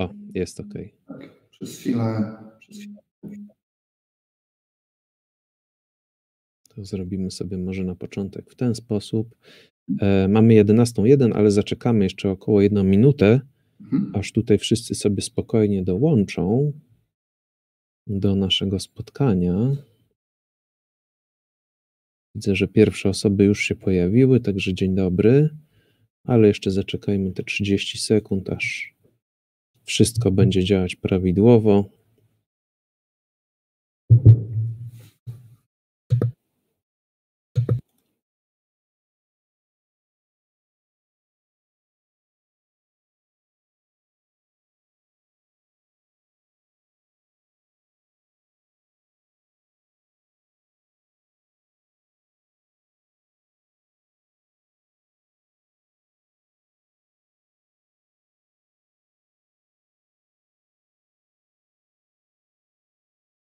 O, jest ok. Tak, przez chwilę. To zrobimy sobie może na początek w ten sposób. Mamy 11:01, ale zaczekamy jeszcze około 1 minutę, aż tutaj wszyscy sobie spokojnie dołączą do naszego spotkania. Widzę, że pierwsze osoby już się pojawiły, także dzień dobry, ale jeszcze zaczekajmy te 30 sekund, aż wszystko będzie działać prawidłowo.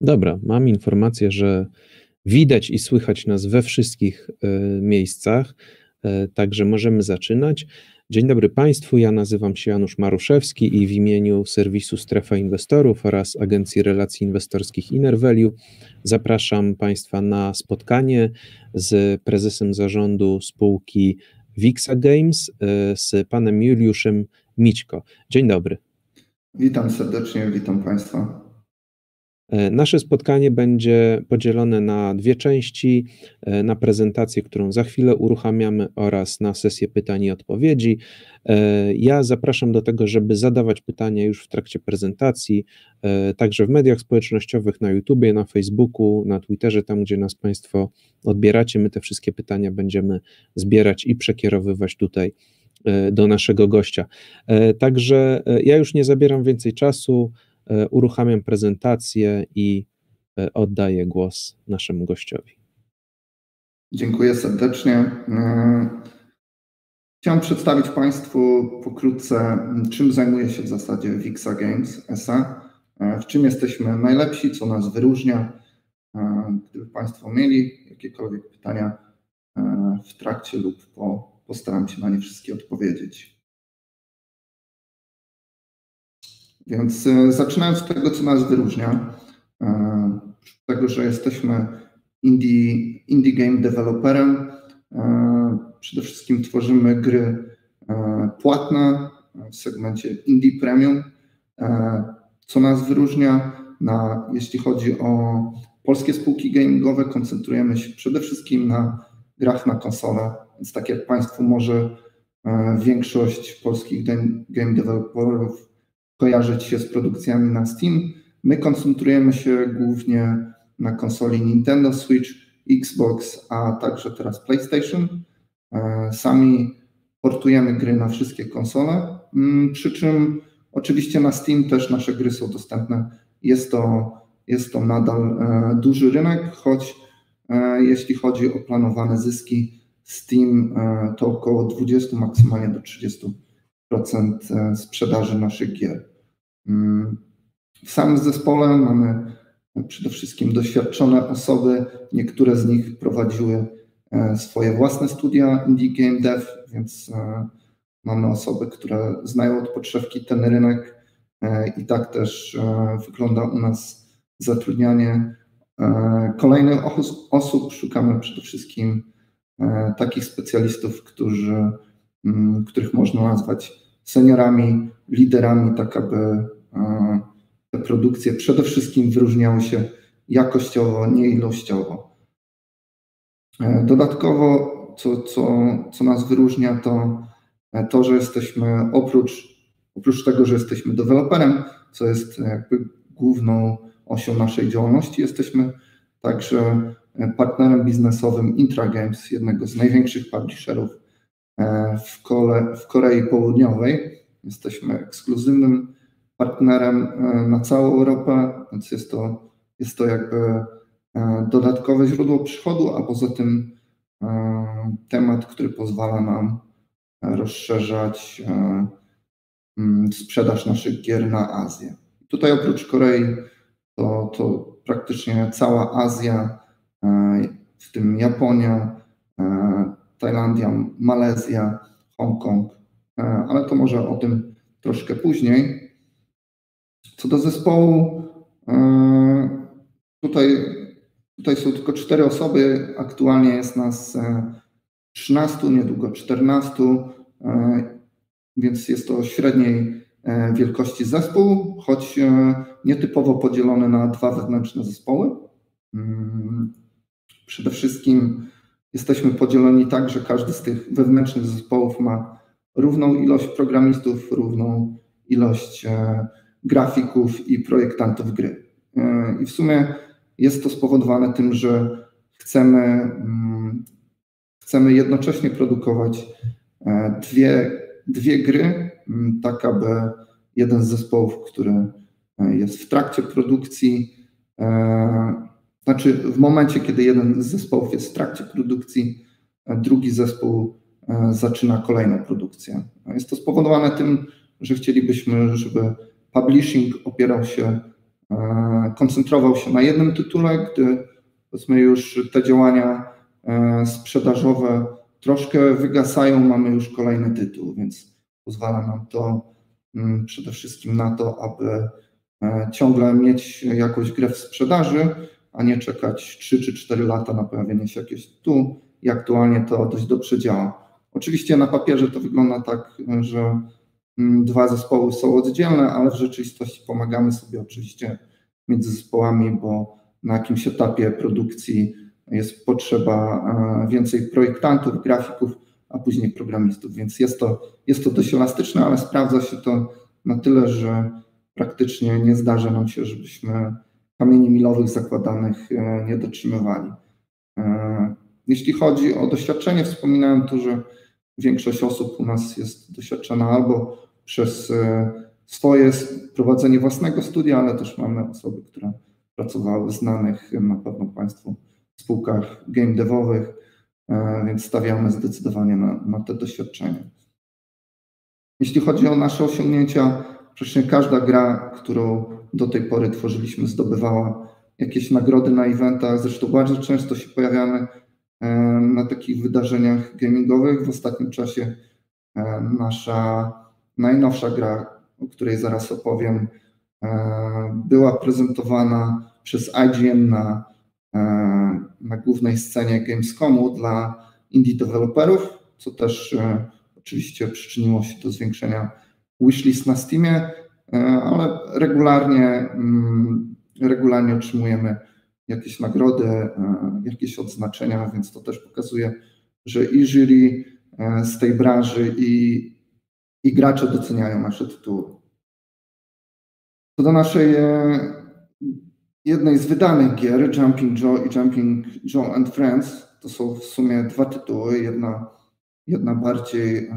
Dobra, mam informację, że widać i słychać nas we wszystkich miejscach, także możemy zaczynać. Dzień dobry Państwu, ja nazywam się Janusz Maruszewski i w imieniu serwisu Strefa Inwestorów oraz Agencji Relacji Inwestorskich Inner Value zapraszam Państwa na spotkanie z prezesem zarządu spółki Vixa Games, z panem Juliuszem Mićko. Dzień dobry. Witam serdecznie, witam Państwa. Nasze spotkanie będzie podzielone na 2 części, na prezentację, którą za chwilę uruchamiamy, oraz na sesję pytań i odpowiedzi. Ja zapraszam do tego, żeby zadawać pytania już w trakcie prezentacji, także w mediach społecznościowych, na YouTubie, na Facebooku, na Twitterze, tam gdzie nas Państwo odbieracie. My te wszystkie pytania będziemy zbierać i przekierowywać tutaj do naszego gościa. Także ja już nie zabieram więcej czasu. Uruchamiam prezentację i oddaję głos naszemu gościowi. Dziękuję serdecznie. Chciałem przedstawić Państwu pokrótce, czym zajmuje się w zasadzie Vixa Games S.A., w czym jesteśmy najlepsi, co nas wyróżnia. Gdyby Państwo mieli jakiekolwiek pytania w trakcie lub po, postaram się na nie wszystkie odpowiedzieć. Więc zaczynając od tego, co nas wyróżnia, z tego, że jesteśmy indie game developerem, przede wszystkim tworzymy gry płatne w segmencie indie premium. Co nas wyróżnia, jeśli chodzi o polskie spółki gamingowe, koncentrujemy się przede wszystkim na grach na konsolę, więc tak jak Państwu może większość polskich game developerów kojarzyć się z produkcjami na Steam. My koncentrujemy się głównie na konsoli Nintendo Switch, Xbox, a także teraz PlayStation. Sami portujemy gry na wszystkie konsole, przy czym oczywiście na Steam też nasze gry są dostępne. Jest to nadal duży rynek, choć jeśli chodzi o planowane zyski Steam, to około 20, maksymalnie do 30% sprzedaży naszych gier. W samym zespole mamy przede wszystkim doświadczone osoby, niektóre z nich prowadziły swoje własne studia indie game dev, więc mamy osoby, które znają od podszewki ten rynek i tak też wygląda u nas zatrudnianie kolejnych osób. Szukamy przede wszystkim takich specjalistów, których można nazwać seniorami, liderami, tak aby te produkcje przede wszystkim wyróżniały się jakościowo, nie ilościowo. Dodatkowo, co nas wyróżnia, to to, że jesteśmy oprócz tego, że jesteśmy deweloperem, co jest jakby główną osią naszej działalności, jesteśmy także partnerem biznesowym IntraGames, jednego z największych publisherów w Korei Południowej. Jesteśmy ekskluzywnym partnerem na całą Europę, więc jest to jakby dodatkowe źródło przychodu, a poza tym temat, który pozwala nam rozszerzać sprzedaż naszych gier na Azję. Tutaj oprócz Korei to praktycznie cała Azja, w tym Japonia, Tajlandia, Malezja, Hongkong, ale to może o tym troszkę później. Co do zespołu, tutaj są tylko 4 osoby, aktualnie jest nas 13, niedługo 14, więc jest to średniej wielkości zespół, choć nietypowo podzielony na 2 wewnętrzne zespoły. Przede wszystkim jesteśmy podzieleni tak, że każdy z tych wewnętrznych zespołów ma równą ilość programistów, równą ilość grafików i projektantów gry. I w sumie jest to spowodowane tym, że chcemy jednocześnie produkować dwie gry, tak aby jeden z zespołów, który jest w trakcie produkcji, znaczy w momencie, kiedy jeden z zespołów jest w trakcie produkcji, drugi zespół zaczyna kolejną produkcję. Jest to spowodowane tym, że chcielibyśmy, żeby publishing koncentrował się na jednym tytule, gdy powiedzmy już te działania sprzedażowe troszkę wygasają, mamy już kolejny tytuł, więc pozwala nam to przede wszystkim na to, aby ciągle mieć jakąś grę w sprzedaży, a nie czekać 3 czy 4 lata na pojawienie się jakiegoś tytułu i aktualnie to dość dobrze działa. Oczywiście na papierze to wygląda tak, że 2 zespoły są oddzielne, ale w rzeczywistości pomagamy sobie oczywiście między zespołami, bo na jakimś etapie produkcji jest potrzeba więcej projektantów, grafików, a później programistów, więc jest to dość elastyczne, ale sprawdza się to na tyle, że praktycznie nie zdarza nam się, żebyśmy kamieni milowych zakładanych nie dotrzymywali. Jeśli chodzi o doświadczenie, wspominałem tu, że większość osób u nas jest doświadczona albo przez swoje prowadzenie własnego studia, ale też mamy osoby, które pracowały w znanych na pewno Państwu spółkach game devowych, więc stawiamy zdecydowanie na te doświadczenia. Jeśli chodzi o nasze osiągnięcia, praktycznie każda gra, którą do tej pory tworzyliśmy, zdobywała jakieś nagrody na eventach, zresztą bardzo często się pojawiamy na takich wydarzeniach gamingowych. W ostatnim czasie nasza najnowsza gra, o której zaraz opowiem, była prezentowana przez IGN na głównej scenie Gamescomu dla indie deweloperów, co też oczywiście przyczyniło się do zwiększenia wishlist na Steamie, ale regularnie otrzymujemy jakieś nagrody, jakieś odznaczenia, więc to też pokazuje, że i jury z tej branży i gracze doceniają nasze tytuły. Co do naszej jednej z wydanych gier, Jumping Joe i Jumping Joe and Friends, to są w sumie 2 tytuły, jedna bardziej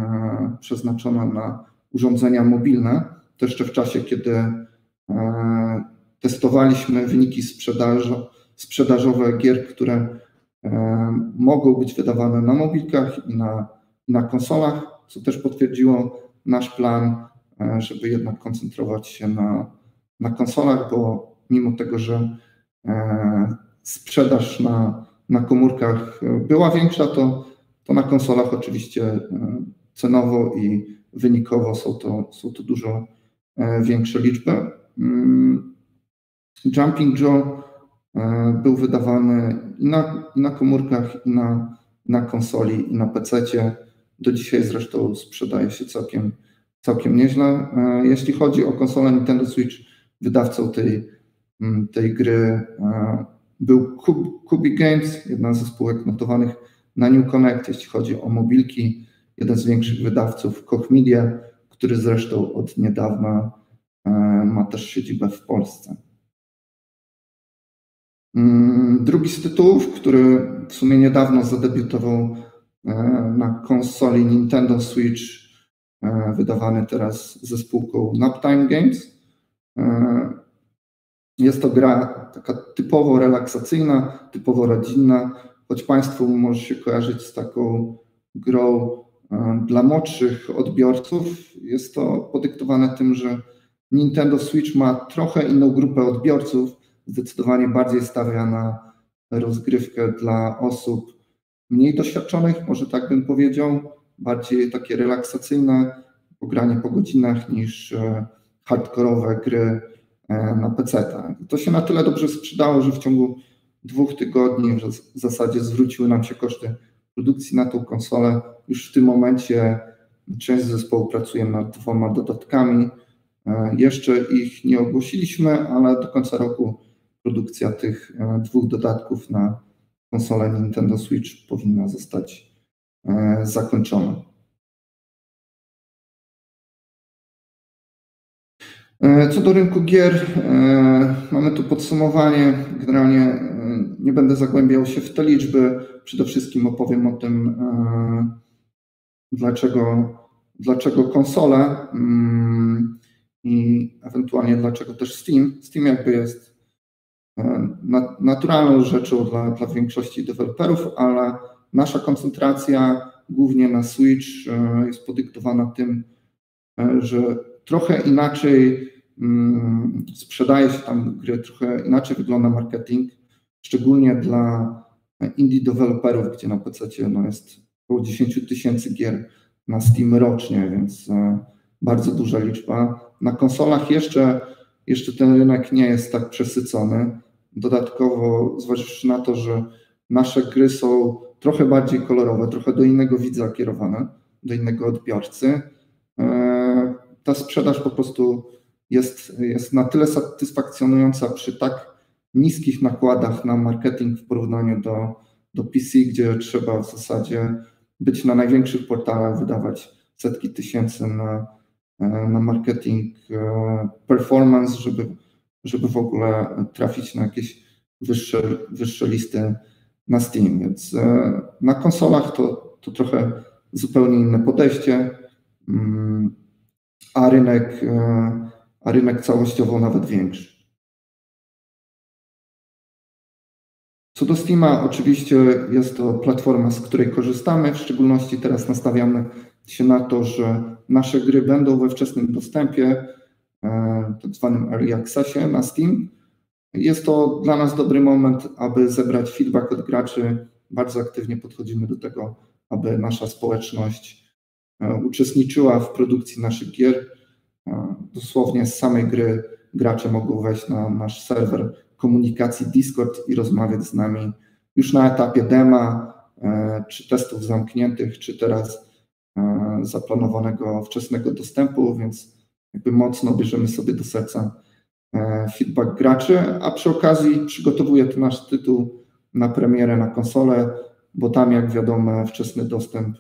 przeznaczona na urządzenia mobilne. To jeszcze w czasie, kiedy testowaliśmy wyniki sprzedażowe gier, które mogą być wydawane na mobilkach i na konsolach, co też potwierdziło nasz plan, żeby jednak koncentrować się na konsolach, bo mimo tego, że sprzedaż na komórkach była większa, to na konsolach oczywiście cenowo i wynikowo są to dużo większe liczby. Jumping Joe był wydawany i na komórkach, i na konsoli, i na PC-cie. Do dzisiaj zresztą sprzedaje się całkiem nieźle. Jeśli chodzi o konsolę Nintendo Switch, wydawcą tej gry był QubicGames, jedna z spółek notowanych na New Connect. Jeśli chodzi o mobilki, jeden z większych wydawców, Koch Media, który zresztą od niedawna ma też siedzibę w Polsce. Drugi z tytułów, który w sumie niedawno zadebiutował na konsoli Nintendo Switch, wydawany teraz ze spółką Naptime Games, Jest to gra taka typowo relaksacyjna, typowo rodzinna, choć Państwu może się kojarzyć z taką grą dla młodszych odbiorców. Jest to podyktowane tym, że Nintendo Switch ma trochę inną grupę odbiorców, zdecydowanie bardziej stawia na rozgrywkę dla osób mniej doświadczonych, może tak bym powiedział, bardziej takie relaksacyjne, granie po godzinach niż hardkorowe gry na PC-ta. To się na tyle dobrze sprzedało, że w ciągu 2 tygodni w zasadzie zwróciły nam się koszty produkcji na tą konsolę. Już w tym momencie część zespołu pracuje nad 2 dodatkami. Jeszcze ich nie ogłosiliśmy, ale do końca roku produkcja tych 2 dodatków na konsolę Nintendo Switch powinna zostać zakończona. Co do rynku gier, mamy tu podsumowanie. Generalnie nie będę zagłębiał się w te liczby. Przede wszystkim opowiem o tym, dlaczego konsole i ewentualnie dlaczego też Steam. Steam jakby jest naturalną rzeczą dla większości deweloperów, ale nasza koncentracja głównie na Switch jest podyktowana tym, że trochę inaczej sprzedaje się tam gry, trochę inaczej wygląda marketing, szczególnie dla indie deweloperów, gdzie na PC jest około 10 000 gier na Steam rocznie, więc bardzo duża liczba. Na konsolach jeszcze ten rynek nie jest tak przesycony. Dodatkowo, zważywszy na to, że nasze gry są trochę bardziej kolorowe, trochę do innego widza kierowane, do innego odbiorcy, ta sprzedaż po prostu jest na tyle satysfakcjonująca przy tak niskich nakładach na marketing w porównaniu do PC, gdzie trzeba w zasadzie być na największych portalach, wydawać setki tysięcy na marketing performance, żeby w ogóle trafić na jakieś wyższe listy na Steam. Więc na konsolach to trochę zupełnie inne podejście, a rynek całościowo nawet większy. Co do Steama, oczywiście jest to platforma, z której korzystamy, w szczególności teraz nastawiamy się na to, że nasze gry będą we wczesnym dostępie, tak zwanym early accessie na Steam. Jest to dla nas dobry moment, aby zebrać feedback od graczy. Bardzo aktywnie podchodzimy do tego, aby nasza społeczność uczestniczyła w produkcji naszych gier. Dosłownie z samej gry gracze mogą wejść na nasz serwer komunikacji Discord i rozmawiać z nami już na etapie dema, czy testów zamkniętych, czy teraz zaplanowanego wczesnego dostępu, więc jakby mocno bierzemy sobie do serca feedback graczy, a przy okazji przygotowuje to nasz tytuł na premierę na konsolę, bo tam, jak wiadomo, wczesny dostęp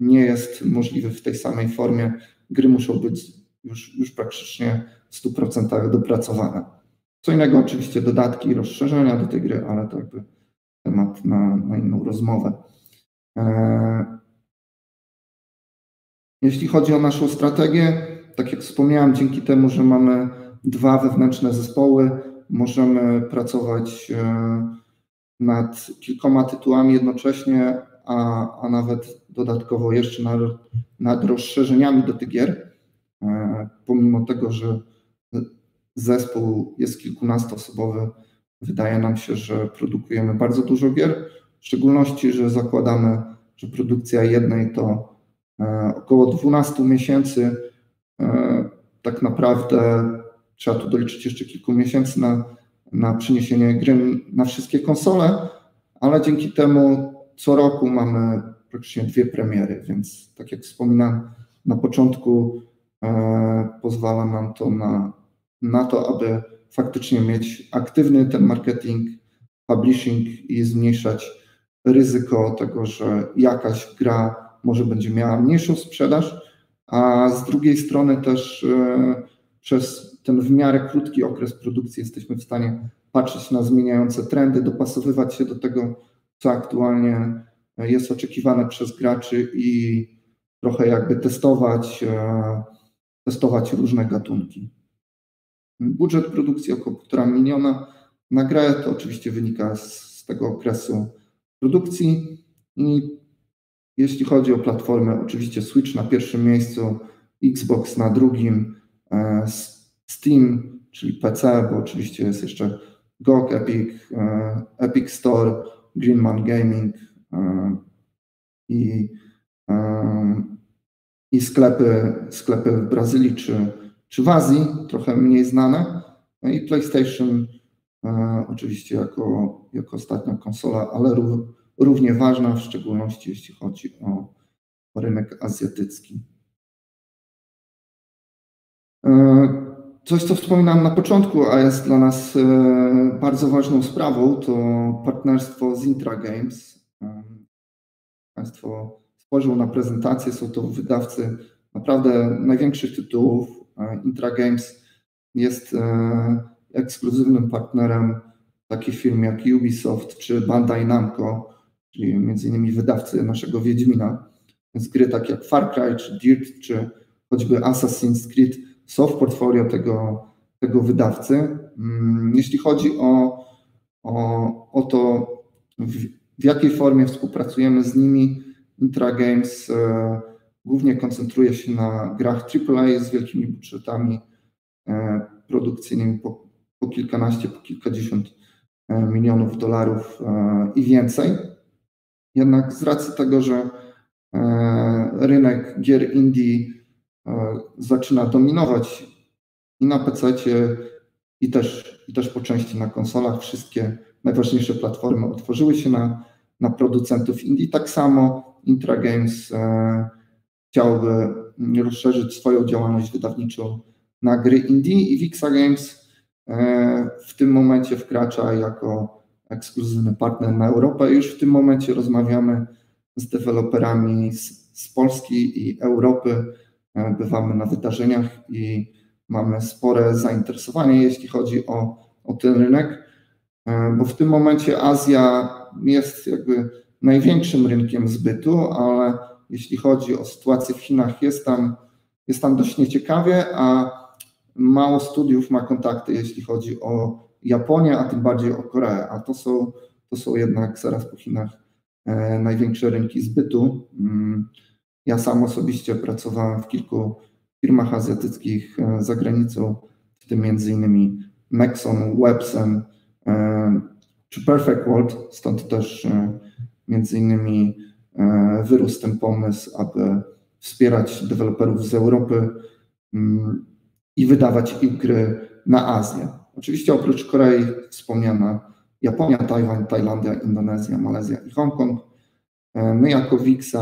nie jest możliwy w tej samej formie. Gry muszą być już praktycznie w 100% dopracowane. Co innego oczywiście dodatki i rozszerzenia do tej gry, ale to jakby temat na inną rozmowę. Jeśli chodzi o naszą strategię, tak jak wspomniałem, dzięki temu, że mamy 2 wewnętrzne zespoły, możemy pracować nad kilkoma tytułami jednocześnie, a nawet dodatkowo jeszcze nad rozszerzeniami do tych gier, pomimo tego, że zespół jest kilkunastoosobowy, wydaje nam się, że produkujemy bardzo dużo gier, w szczególności, że zakładamy, że produkcja jednej to około 12 miesięcy. Tak naprawdę trzeba tu doliczyć jeszcze kilku miesięcy na przyniesienie gry na wszystkie konsole, ale dzięki temu co roku mamy praktycznie 2 premiery, więc tak jak wspominałem na początku, pozwala nam to na to, aby faktycznie mieć aktywny ten marketing, publishing i zmniejszać ryzyko tego, że jakaś gra może będzie miała mniejszą sprzedaż, a z drugiej strony też przez ten w miarę krótki okres produkcji jesteśmy w stanie patrzeć na zmieniające trendy, dopasowywać się do tego, co aktualnie jest oczekiwane przez graczy i trochę jakby testować testować różne gatunki. Budżet produkcji około 1,5 miliona na grę, to oczywiście wynika z tego okresu produkcji. I jeśli chodzi o platformę, oczywiście Switch na pierwszym miejscu, Xbox na drugim, Steam, czyli PC, bo oczywiście jest jeszcze GOG, Epic Store, Greenman Gaming i sklepy w Brazylii czy w Azji, trochę mniej znane. I PlayStation oczywiście jako ostatnia konsola, ale równie ważna, w szczególności jeśli chodzi o rynek azjatycki. Coś, co wspominałem na początku, a jest dla nas bardzo ważną sprawą, to partnerstwo z IntraGames. Państwo spojrzą na prezentację, są to wydawcy naprawdę największych tytułów. IntraGames jest ekskluzywnym partnerem takich firm jak Ubisoft czy Bandai Namco, czyli m.in. wydawcy naszego Wiedźmina. Więc gry takie jak Far Cry czy Dirt, czy choćby Assassin's Creed są w portfolio tego wydawcy. Jeśli chodzi o to, w jakiej formie współpracujemy z nimi, IntraGames głównie koncentruje się na grach AAA z wielkimi budżetami produkcyjnymi po kilkanaście, po kilkadziesiąt milionów dolarów i więcej. Jednak z racji tego, że rynek gier indie zaczyna dominować i na PC-cie, i też po części na konsolach, wszystkie najważniejsze platformy otworzyły się na producentów indie. Tak samo IntraGames chciałby rozszerzyć swoją działalność wydawniczą na gry indie i Vixa Games w tym momencie wkracza jako ekskluzywny partner na Europę. Już w tym momencie rozmawiamy z deweloperami z Polski i Europy. Bywamy na wydarzeniach i mamy spore zainteresowanie, jeśli chodzi o ten rynek, bo w tym momencie Azja jest jakby największym rynkiem zbytu, ale jeśli chodzi o sytuację w Chinach, jest tam dość nieciekawie, a mało studiów ma kontakty, jeśli chodzi o Japonię, a tym bardziej o Koreę, a to są jednak zaraz po Chinach największe rynki zbytu. Ja sam osobiście pracowałem w kilku firmach azjatyckich za granicą, w tym m.in. Nexon, Websem czy Perfect World, stąd też m.in. wyrósł ten pomysł, aby wspierać deweloperów z Europy i wydawać ich gry na Azję. Oczywiście oprócz Korei wspomniana Japonia, Tajwan, Tajlandia, Indonezja, Malezja i Hongkong. My jako Vixa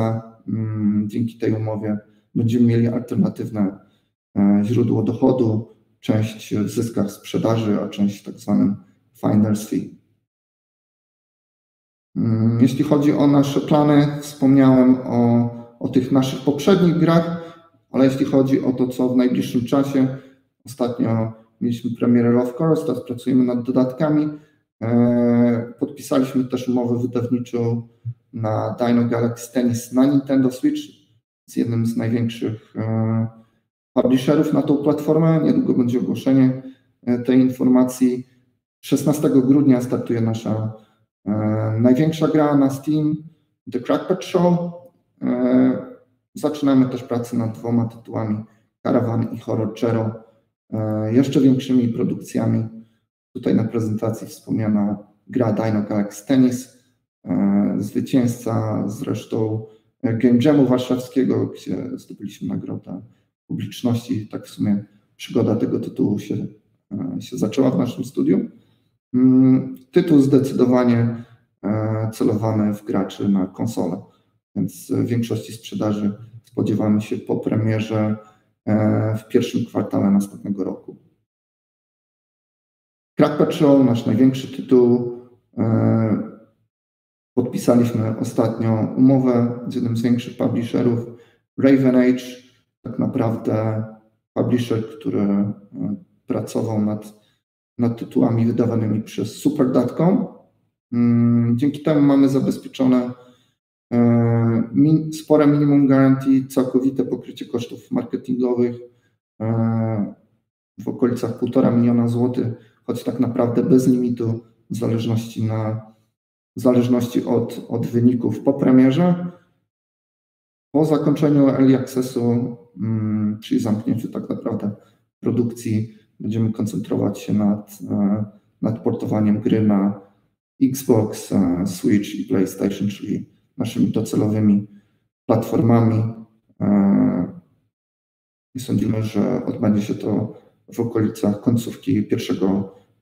dzięki tej umowie będziemy mieli alternatywne źródło dochodu, część w zyskach sprzedaży, a część w tak zwanym finder's fee. Jeśli chodzi o nasze plany, wspomniałem o tych naszych poprzednich grach, ale jeśli chodzi o to, co w najbliższym czasie, ostatnio mieliśmy premierę Love Corps, teraz pracujemy nad dodatkami. Podpisaliśmy też umowę wydawniczą na Dino Galaxy Tennis na Nintendo Switch z jednym z największych publisherów na tą platformę. Niedługo będzie ogłoszenie tej informacji. 16 grudnia startuje nasza największa gra na Steam, The Crack Pet Show. Zaczynamy też pracę nad 2 tytułami, Caravan i Horror Chero, jeszcze większymi produkcjami. Tutaj na prezentacji wspomniana gra Dino Galaxy Tennis, zwycięzca zresztą Game Jamu warszawskiego, gdzie zdobyliśmy nagrodę publiczności. Tak w sumie przygoda tego tytułu się zaczęła w naszym studiu. Tytuł zdecydowanie celowany w graczy na konsolę, więc w większości sprzedaży spodziewamy się po premierze w pierwszym kwartale następnego roku. Crack Pet Show, nasz największy tytuł. Podpisaliśmy ostatnio umowę z jednym z większych publisherów, Raven Age, tak naprawdę publisher, który pracował nad tytułami wydawanymi przez Super.com. Dzięki temu mamy zabezpieczone spore minimum guarantee, całkowite pokrycie kosztów marketingowych, w okolicach 1,5 miliona złotych, choć tak naprawdę bez limitu w zależności od wyników po premierze. Po zakończeniu early accessu, czyli zamknięciu tak naprawdę produkcji, będziemy koncentrować się nad portowaniem gry na Xbox, Switch i PlayStation, czyli naszymi docelowymi platformami. I sądzimy, że odbędzie się to w okolicach końcówki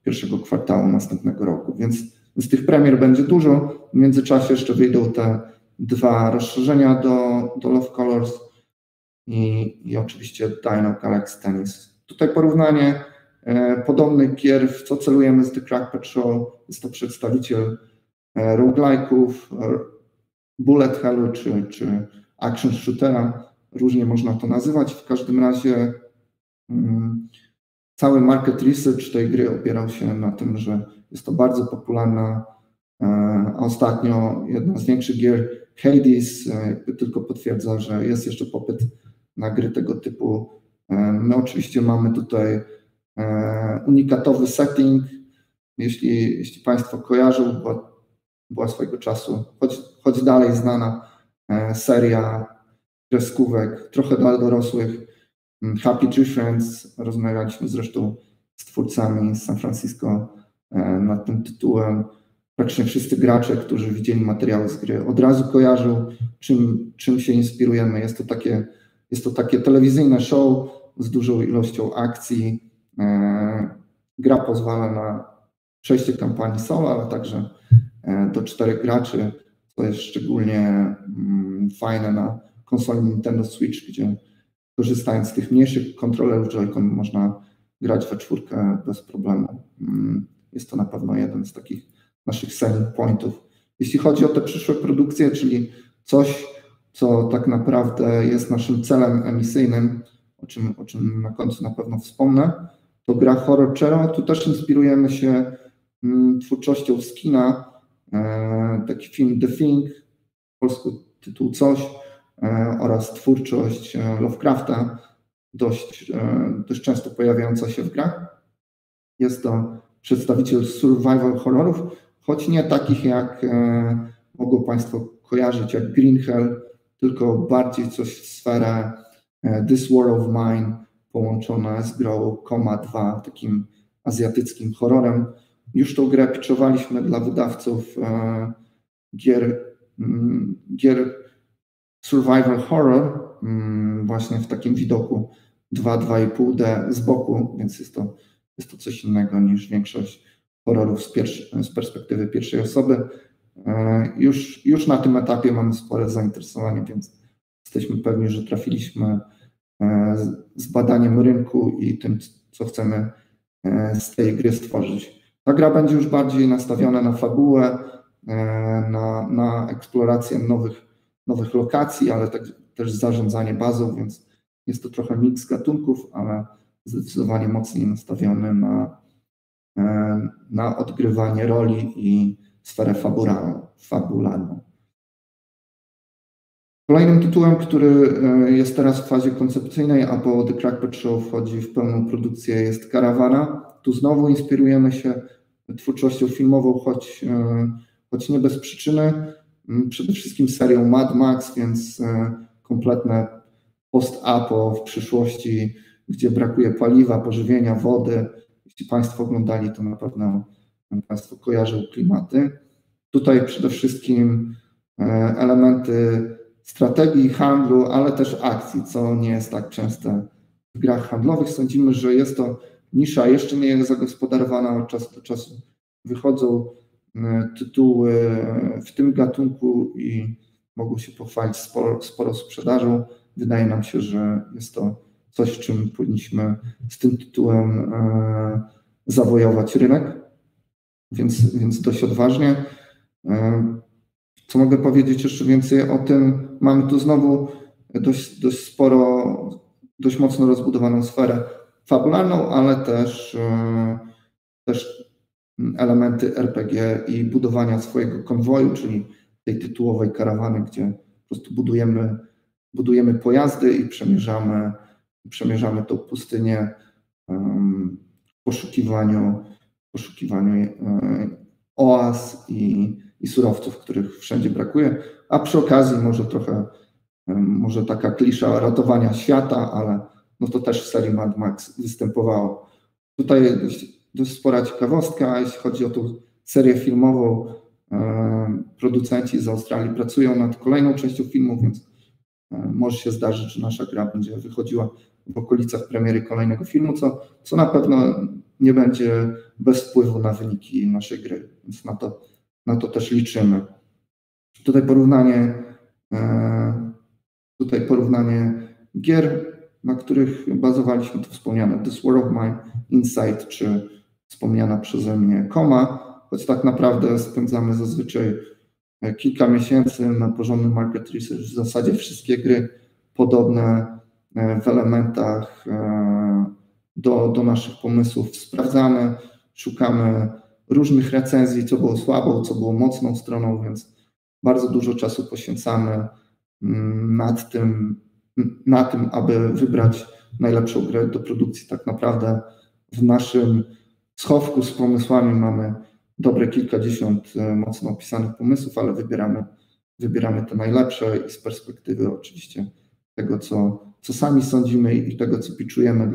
pierwszego kwartału następnego roku. Więc z tych premier będzie dużo. W międzyczasie jeszcze wyjdą te 2 rozszerzenia do Love Corps i oczywiście Dino Galaxy Tennis. Tutaj porównanie podobnych gier, w co celujemy z The Crack Pet Show. Jest to przedstawiciel roguelike'ów, bullet hellu czy action shootera. Różnie można to nazywać. W każdym razie cały market research tej gry opierał się na tym, że jest to bardzo popularna, a ostatnio jedna z większych gier, Hades, jakby tylko potwierdza, że jest jeszcze popyt na gry tego typu. My oczywiście mamy tutaj unikatowy setting. Jeśli Państwo kojarzą, była swojego czasu, choć dalej znana seria kreskówek, trochę dla dorosłych, Happy Tree Friends. Rozmawialiśmy zresztą z twórcami z San Francisco nad tym tytułem. Praktycznie wszyscy gracze, którzy widzieli materiały z gry, od razu kojarzą, czym się inspirujemy. Jest to takie telewizyjne show z dużą ilością akcji. Gra pozwala na przejście kampanii solo, ale także do 4 graczy, co jest szczególnie fajne na konsoli Nintendo Switch, gdzie korzystając z tych mniejszych kontrolerów Joy-Con można grać we 4 bez problemu. Jest to na pewno jeden z takich naszych selling pointów. Jeśli chodzi o te przyszłe produkcje, czyli coś, co tak naprawdę jest naszym celem emisyjnym, o czym na końcu na pewno wspomnę, to gra Horror Chero. Tu też inspirujemy się twórczością z kina. Taki film The Thing, w polsku tytuł Coś, oraz twórczość Lovecrafta, dość często pojawiająca się w grach. Jest to przedstawiciel survival horrorów, choć nie takich, jak mogą Państwo kojarzyć, jak Green Hell, tylko bardziej coś w sferę This War of Mine, połączone z grą Koma 2, takim azjatyckim horrorem. Już tą grę pitchowaliśmy dla wydawców gier survival horror, właśnie w takim widoku 2,5D z boku, więc jest to coś innego niż większość horrorów z perspektywy pierwszej osoby. Już na tym etapie mamy spore zainteresowanie, więc jesteśmy pewni, że trafiliśmy z badaniem rynku i tym, co chcemy z tej gry stworzyć. Ta gra będzie już bardziej nastawiona na fabułę, na eksplorację nowych lokacji, ale też zarządzanie bazą, więc jest to trochę miks gatunków, ale zdecydowanie mocniej nastawiony na odgrywanie roli i sferę fabularną. Kolejnym tytułem, który jest teraz w fazie koncepcyjnej, a po The Crack Pet Show wchodzi w pełną produkcję, jest Caravana. Tu znowu inspirujemy się twórczością filmową, choć nie bez przyczyny. Przede wszystkim serią Mad Max, więc kompletne post-apo w przyszłości, gdzie brakuje paliwa, pożywienia, wody. Jeśli Państwo oglądali, to na pewno Państwo kojarzą klimaty. Tutaj przede wszystkim elementy strategii, handlu, ale też akcji, co nie jest tak częste w grach handlowych. Sądzimy, że jest to nisza jeszcze nie jest zagospodarowana, od czasu do czasu wychodzą tytuły w tym gatunku i mogą się pochwalić sporą sprzedażą. Wydaje nam się, że jest to coś, w czym powinniśmy z tym tytułem zawojować rynek, więc dość odważnie. Co mogę powiedzieć jeszcze więcej o tym? Mamy tu znowu dość mocno rozbudowaną sferę fabularną, ale też elementy RPG i budowania swojego konwoju, czyli tej tytułowej karawany, gdzie po prostu budujemy pojazdy i przemierzamy przemierzamy tą pustynię w poszukiwaniu oaz i surowców, których wszędzie brakuje, a przy okazji może trochę, może taka klisza ratowania świata, ale no to też w serii Mad Max występowało. Tutaj dość spora ciekawostka, jeśli chodzi o tą serię filmową. Producenci z Australii pracują nad kolejną częścią filmu, więc może się zdarzyć, że nasza gra będzie wychodziła w okolicach premiery kolejnego filmu, co na pewno nie będzie bez wpływu na wyniki naszej gry, więc na to też liczymy. Tutaj porównanie gier, na których bazowaliśmy, to wspomniane This War of Mine, Inside czy wspomniana przeze mnie Koma, choć tak naprawdę spędzamy zazwyczaj kilka miesięcy na porządnym market research. W zasadzie wszystkie gry podobne w elementach do naszych pomysłów sprawdzamy, szukamy różnych recenzji, co było słabą, co było mocną stroną, więc bardzo dużo czasu poświęcamy na tym, aby wybrać najlepszą grę do produkcji. Tak naprawdę w naszym schowku z pomysłami mamy dobre kilkadziesiąt mocno opisanych pomysłów, ale wybieramy te najlepsze i z perspektywy oczywiście tego, co sami sądzimy i tego, co pitchujemy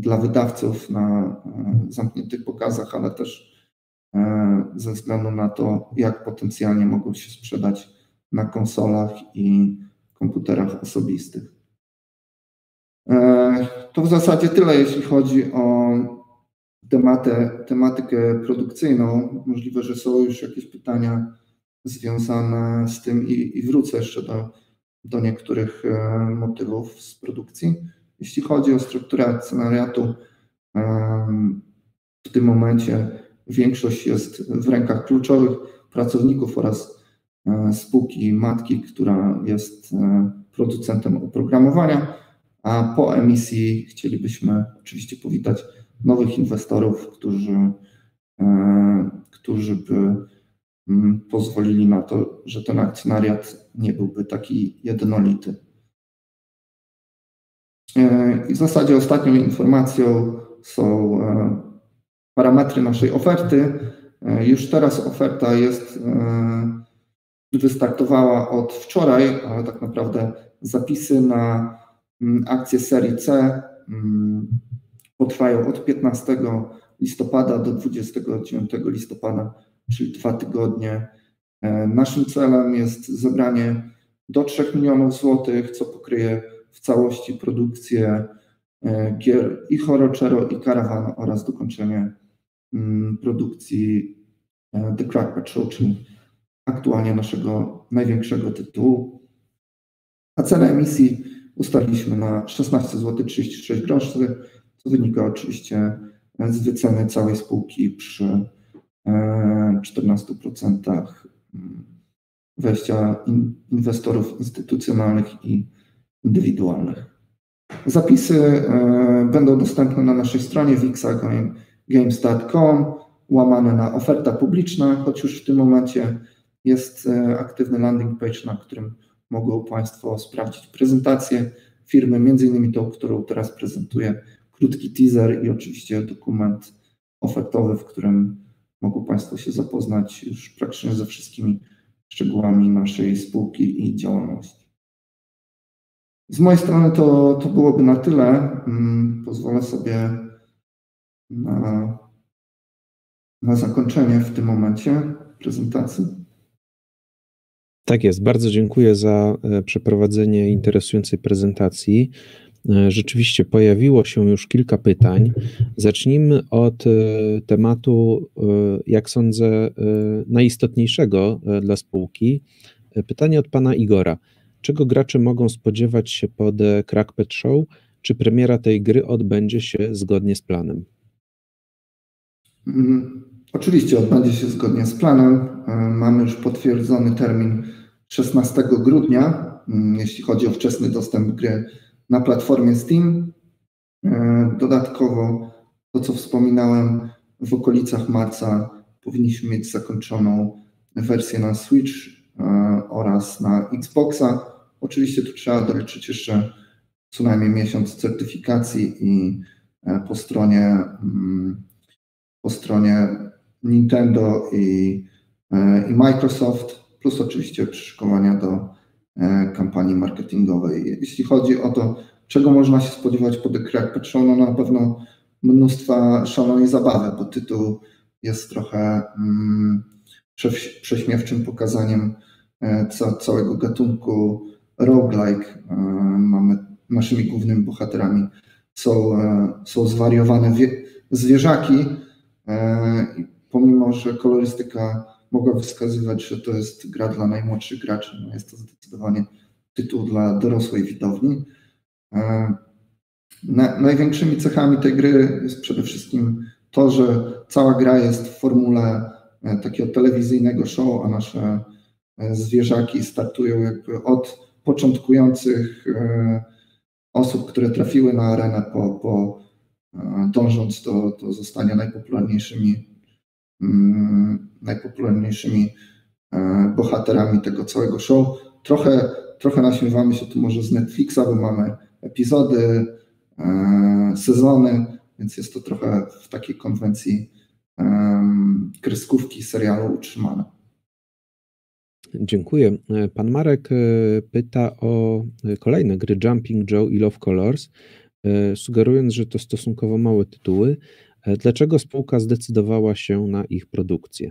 dla wydawców na zamkniętych pokazach, ale też ze względu na to, jak potencjalnie mogą się sprzedać na konsolach i komputerach osobistych. To w zasadzie tyle, jeśli chodzi o tematykę produkcyjną. Możliwe, że są już jakieś pytania związane z tym i wrócę jeszcze do niektórych motywów z produkcji. Jeśli chodzi o strukturę scenariatu, w tym momencie większość jest w rękach kluczowych pracowników oraz spółki matki, która jest producentem oprogramowania, a po emisji chcielibyśmy oczywiście powitać nowych inwestorów, którzy by pozwolili na to, że ten akcjonariat nie byłby taki jednolity. I w zasadzie ostatnią informacją są parametry naszej oferty. Już teraz oferta wystartowała od wczoraj, ale tak naprawdę zapisy na akcję serii C potrwają od 15 listopada do 29 listopada, czyli 2 tygodnie. Naszym celem jest zebranie do 3 milionów złotych, co pokryje w całości produkcję gier i Horror Chero, i Caravan oraz dokończenie produkcji The Crack Pet Show, czyli aktualnie naszego największego tytułu. A cenę emisji ustaliliśmy na 16,36 zł, co wynika oczywiście z wyceny całej spółki przy 14% wejścia inwestorów instytucjonalnych i indywidualnych. Zapisy będą dostępne na naszej stronie wixagames.com/oferta publiczna, choć już w tym momencie jest aktywny landing page, na którym mogą Państwo sprawdzić prezentację firmy, między innymi tą, którą teraz prezentuję, krótki teaser i oczywiście dokument ofertowy, w którym mogą Państwo się zapoznać już praktycznie ze wszystkimi szczegółami naszej spółki i działalności. Z mojej strony to byłoby na tyle. Pozwolę sobie na zakończenie w tym momencie prezentacji. Tak jest. Bardzo dziękuję za przeprowadzenie interesującej prezentacji. Rzeczywiście pojawiło się już kilka pytań. Zacznijmy od tematu, jak sądzę, najistotniejszego dla spółki. Pytanie od pana Igora. Czego gracze mogą spodziewać się po The Crack Pet Show? Czy premiera tej gry odbędzie się zgodnie z planem? Oczywiście odbędzie się zgodnie z planem. Mamy już potwierdzony termin 16 grudnia, jeśli chodzi o wczesny dostęp gry na platformie Steam. Dodatkowo to, co wspominałem, w okolicach marca powinniśmy mieć zakończoną wersję na Switch oraz na Xboxa. Oczywiście tu trzeba doliczyć jeszcze co najmniej miesiąc certyfikacji i po stronie Nintendo i Microsoft, plus oczywiście przeszkolenia do kampanii marketingowej. Jeśli chodzi o to, czego można się spodziewać po The Crack Pet Show, no na pewno mnóstwa szalonej zabawy, bo tytuł jest trochę prześmiewczym pokazaniem całego gatunku roguelike. Naszymi głównymi bohaterami są zwariowane zwierzaki, pomimo że kolorystyka mogła wskazywać, że to jest gra dla najmłodszych graczy, no jest to zdecydowanie tytuł dla dorosłej widowni. Największymi cechami tej gry jest przede wszystkim to, że cała gra jest w formule takiego telewizyjnego show, a nasze zwierzaki startują jakby od początkujących osób, które trafiły na arenę, dążąc do zostania najpopularniejszymi bohaterami tego całego show. Trochę naśmiewamy się tu może z Netflixa, bo mamy epizody, sezony, więc jest to trochę w takiej konwencji kreskówki serialu utrzymane. Dziękuję. Pan Marek pyta o kolejne gry Jumping Joe i Love Corps, sugerując, że to stosunkowo małe tytuły. Dlaczego spółka zdecydowała się na ich produkcję?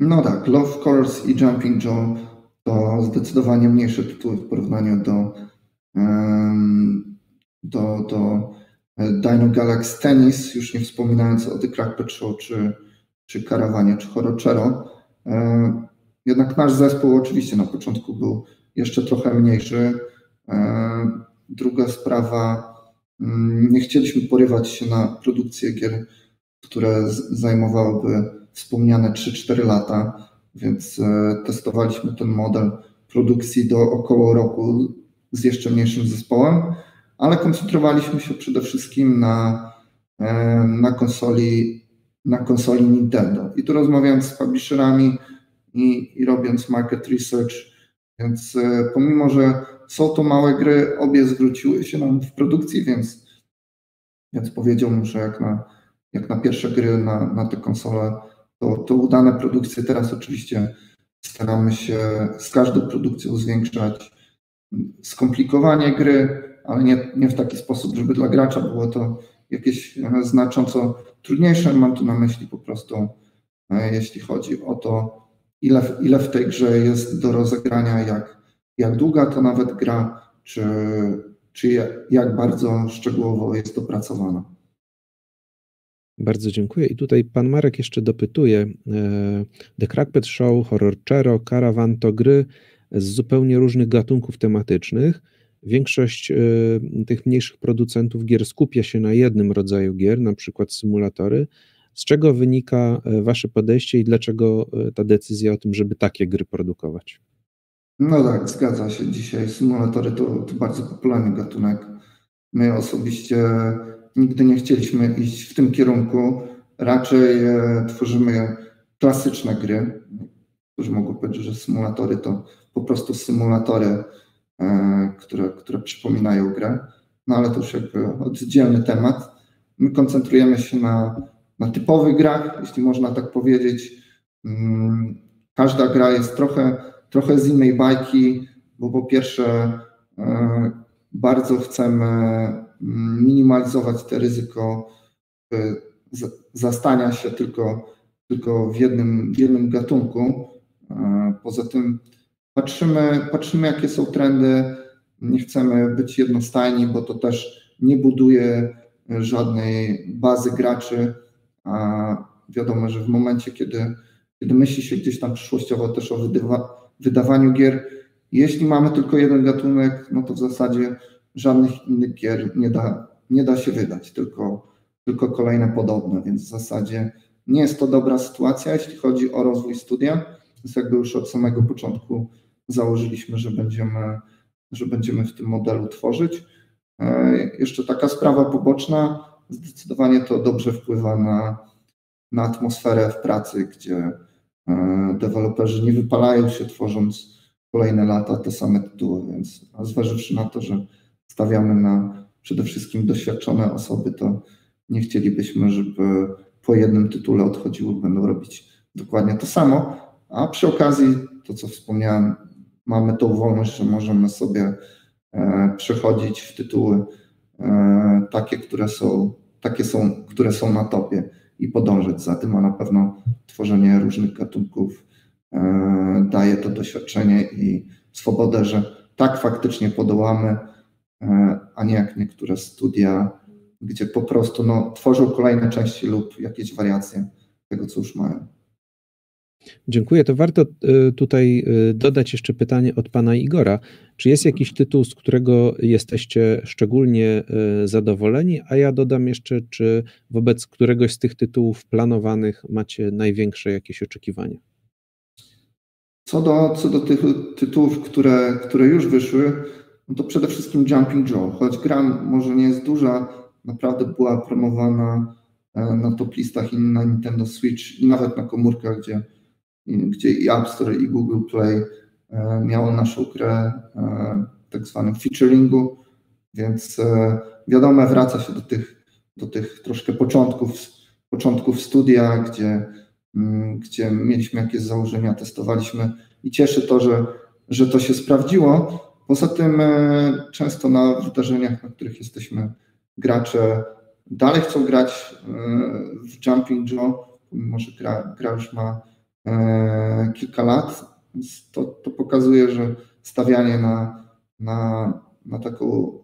No tak, Love Corps i Jumping Joe to zdecydowanie mniejsze tytuły w porównaniu do Dino Galaxy Tennis, już nie wspominając o The Crack Pet Show, czy Carawanie, czy Horror Chero. Jednak nasz zespół oczywiście na początku był jeszcze trochę mniejszy. Druga sprawa, nie chcieliśmy porywać się na produkcję gier, które zajmowałyby wspomniane 3-4 lata, więc testowaliśmy ten model produkcji do około roku z jeszcze mniejszym zespołem, ale koncentrowaliśmy się przede wszystkim na konsoli Nintendo. I tu rozmawiając z publisherami i robiąc market research, więc pomimo że są to małe gry, obie zwróciły się nam w produkcji, więc powiedziałbym, że jak na pierwsze gry na te konsole, to udane produkcje. Teraz oczywiście staramy się z każdą produkcją zwiększać skomplikowanie gry, ale nie w taki sposób, żeby dla gracza było to jakieś znacząco trudniejsze. Mam tu na myśli po prostu, jeśli chodzi o to, ile w tej grze jest do rozegrania, jak długa to nawet gra, czy jak bardzo szczegółowo jest dopracowana. Bardzo dziękuję. I tutaj pan Marek jeszcze dopytuje. The Crack Pet Show, Horror Chero, Caravan to gry z zupełnie różnych gatunków tematycznych. Większość tych mniejszych producentów gier skupia się na jednym rodzaju gier, na przykład symulatory. Z czego wynika wasze podejście i dlaczego ta decyzja o tym, żeby takie gry produkować? No tak, zgadza się. Dzisiaj symulatory to bardzo popularny gatunek. My osobiście nigdy nie chcieliśmy iść w tym kierunku. Raczej tworzymy klasyczne gry. Którzy mogą powiedzieć, że symulatory to po prostu symulatory, które przypominają grę. No ale to już jakby oddzielny temat. My koncentrujemy się na typowych grach, jeśli można tak powiedzieć. Każda gra jest trochę z innej bajki, bo po pierwsze bardzo chcemy minimalizować to ryzyko zastania się tylko w jednym gatunku. Poza tym patrzymy, jakie są trendy. Nie chcemy być jednostajni, bo to też nie buduje żadnej bazy graczy. A wiadomo, że w momencie, kiedy myśli się gdzieś tam przyszłościowo też o wydawaniu gier, jeśli mamy tylko jeden gatunek, no to w zasadzie żadnych innych gier nie da się wydać, tylko kolejne podobne, więc w zasadzie nie jest to dobra sytuacja, jeśli chodzi o rozwój studia. Więc jakby już od samego początku założyliśmy, że będziemy w tym modelu tworzyć. Jeszcze taka sprawa poboczna, zdecydowanie to dobrze wpływa na atmosferę w pracy, gdzie deweloperzy nie wypalają się, tworząc kolejne lata te same tytuły, więc zważywszy na to, że stawiamy na przede wszystkim doświadczone osoby, to nie chcielibyśmy, żeby po jednym tytule odchodziły, będą robić dokładnie to samo, a przy okazji, to co wspomniałem, mamy tą wolność, że możemy sobie przechodzić w tytuły takie, które są na topie i podążać za tym, a na pewno tworzenie różnych gatunków daje to doświadczenie i swobodę, że tak faktycznie podołamy, a nie jak niektóre studia, gdzie po prostu tworzą kolejne części lub jakieś wariacje tego, co już mają. Dziękuję. To warto tutaj dodać jeszcze pytanie od pana Igora. Czy jest jakiś tytuł, z którego jesteście szczególnie zadowoleni? A ja dodam jeszcze, czy wobec któregoś z tych tytułów planowanych macie największe jakieś oczekiwania? Co do tych tytułów, które już wyszły, no to przede wszystkim Jumping Joe. Choć gra może nie jest duża, naprawdę była promowana na top listach i na Nintendo Switch i nawet na komórkach, gdzie i App Store i Google Play miało naszą grę tak zwanym featuringu, więc wiadomo, wraca się do tych troszkę początków studia, gdzie mieliśmy jakieś założenia, testowaliśmy i cieszy to, że to się sprawdziło. Poza tym często na wydarzeniach, na których jesteśmy, gracze dalej chcą grać w Jumping Joe, mimo że gra już ma kilka lat, więc to pokazuje, że stawianie na taką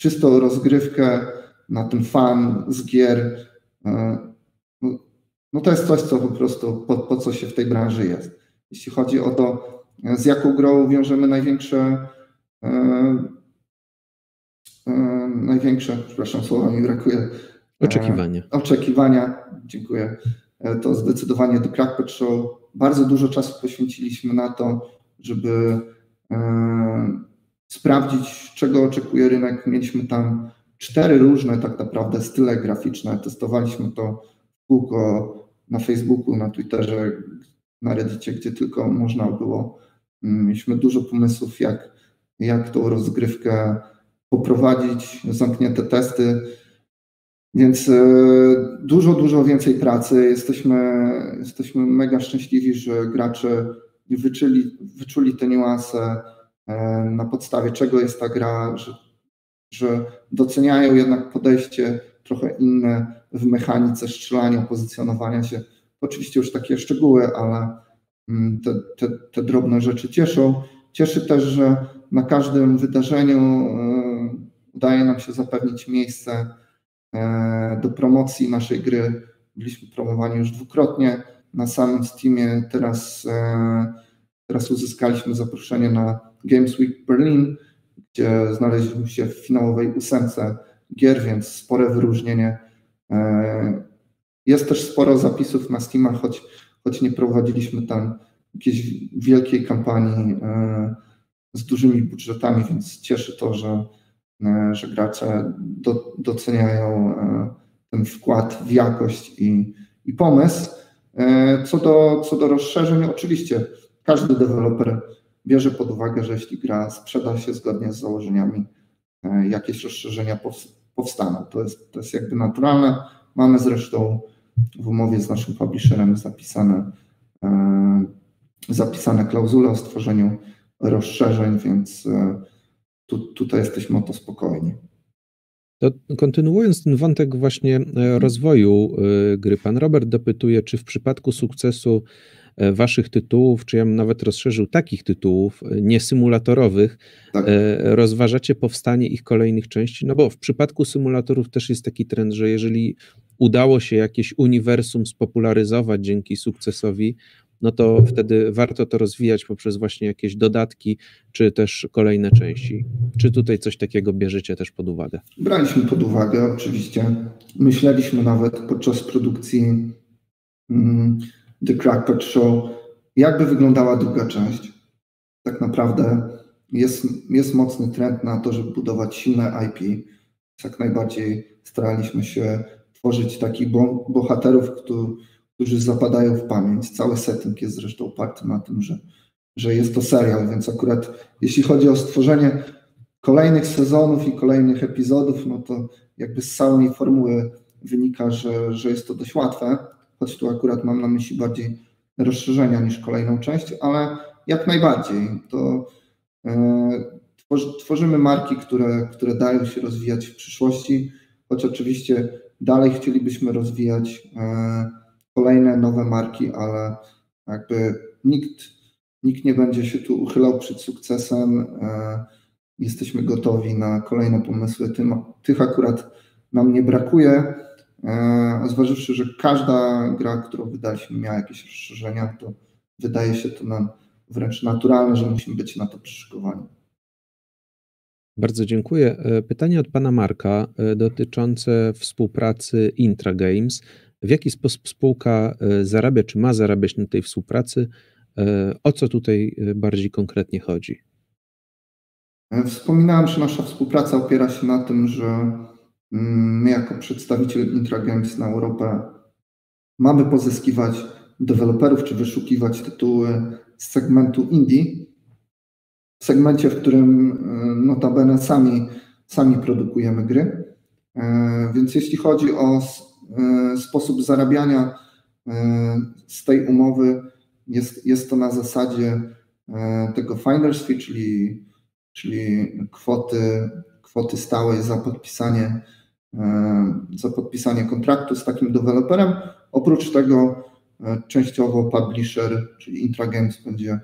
czystą rozgrywkę, na ten fan z gier, to jest coś, co po prostu po co się w tej branży jest. Jeśli chodzi o to, z jaką grą wiążemy największe, przepraszam, słowa mi brakuje. Oczekiwania, dziękuję. To zdecydowanie The Crack Pet Show. Bardzo dużo czasu poświęciliśmy na to, żeby sprawdzić, czego oczekuje rynek. Mieliśmy tam 4 różne tak naprawdę style graficzne. Testowaliśmy to w kółko na Facebooku, na Twitterze, na Reddicie, gdzie tylko można było. Mieliśmy dużo pomysłów, jak tą rozgrywkę poprowadzić, zamknięte testy, więc dużo więcej pracy. Jesteśmy mega szczęśliwi, że gracze wyczuli te niuanse, na podstawie czego jest ta gra, że doceniają jednak podejście trochę inne w mechanice strzelania, pozycjonowania się. Oczywiście już takie szczegóły, ale te drobne rzeczy cieszą. Cieszy też, że na każdym wydarzeniu udaje nam się zapewnić miejsce do promocji naszej gry. Byliśmy promowani już 2-krotnie na samym Steamie. Teraz uzyskaliśmy zaproszenie na Games Week Berlin, gdzie znaleźliśmy się w finałowej 8 gier, więc spore wyróżnienie. Jest też sporo zapisów na Steama, choć nie prowadziliśmy tam jakiejś wielkiej kampanii z dużymi budżetami, więc cieszy to, że gracze doceniają ten wkład w jakość i pomysł. Co do rozszerzeń, oczywiście każdy deweloper bierze pod uwagę, że jeśli gra sprzeda się zgodnie z założeniami, jakieś rozszerzenia powstaną. To jest jakby naturalne. Mamy zresztą w umowie z naszym publisherem zapisane klauzule o stworzeniu rozszerzeń, więc tutaj jesteśmy o to spokojni. To kontynuując ten wątek właśnie rozwoju gry, pan Robert dopytuje, czy w przypadku sukcesu waszych tytułów, czy ja bym nawet rozszerzył takich tytułów niesymulatorowych, tak, rozważacie powstanie ich kolejnych części? No bo w przypadku symulatorów też jest taki trend, że jeżeli udało się jakieś uniwersum spopularyzować dzięki sukcesowi, no to wtedy warto to rozwijać poprzez właśnie jakieś dodatki, czy też kolejne części. Czy tutaj coś takiego bierzecie też pod uwagę? Braliśmy pod uwagę, oczywiście. Myśleliśmy nawet podczas produkcji The Crack Pet Show, jakby wyglądała druga część. Tak naprawdę jest mocny trend na to, żeby budować silne IP. Jak najbardziej staraliśmy się tworzyć takich bohaterów, którzy zapadają w pamięć. Cały setting jest zresztą oparty na tym, że jest to serial, więc akurat jeśli chodzi o stworzenie kolejnych sezonów i kolejnych epizodów, no to jakby z samej formuły wynika, że jest to dość łatwe, choć tu akurat mam na myśli bardziej rozszerzenia niż kolejną część, ale jak najbardziej. To tworzymy marki, które dają się rozwijać w przyszłości, choć oczywiście dalej chcielibyśmy rozwijać kolejne nowe marki, ale jakby nikt nie będzie się tu uchylał przed sukcesem. Jesteśmy gotowi na kolejne pomysły. Tych akurat nam nie brakuje. Zważywszy, że każda gra, którą wydaliśmy, miała jakieś rozszerzenia, to wydaje się to nam wręcz naturalne, że musimy być na to przyszykowani. Bardzo dziękuję. Pytanie od pana Marka dotyczące współpracy IntraGames. W jaki sposób spółka zarabia, czy ma zarabiać na tej współpracy? O co tutaj bardziej konkretnie chodzi? Wspominałem, że nasza współpraca opiera się na tym, że my jako przedstawiciel IntraGames na Europę mamy pozyskiwać deweloperów czy wyszukiwać tytuły z segmentu indie, w segmencie, w którym notabene sami produkujemy gry. Więc jeśli chodzi o sposób zarabiania z tej umowy, jest to na zasadzie tego finder's fee, czyli kwoty stałej za podpisanie kontraktu z takim deweloperem. Oprócz tego częściowo publisher, czyli IntraGames, będzie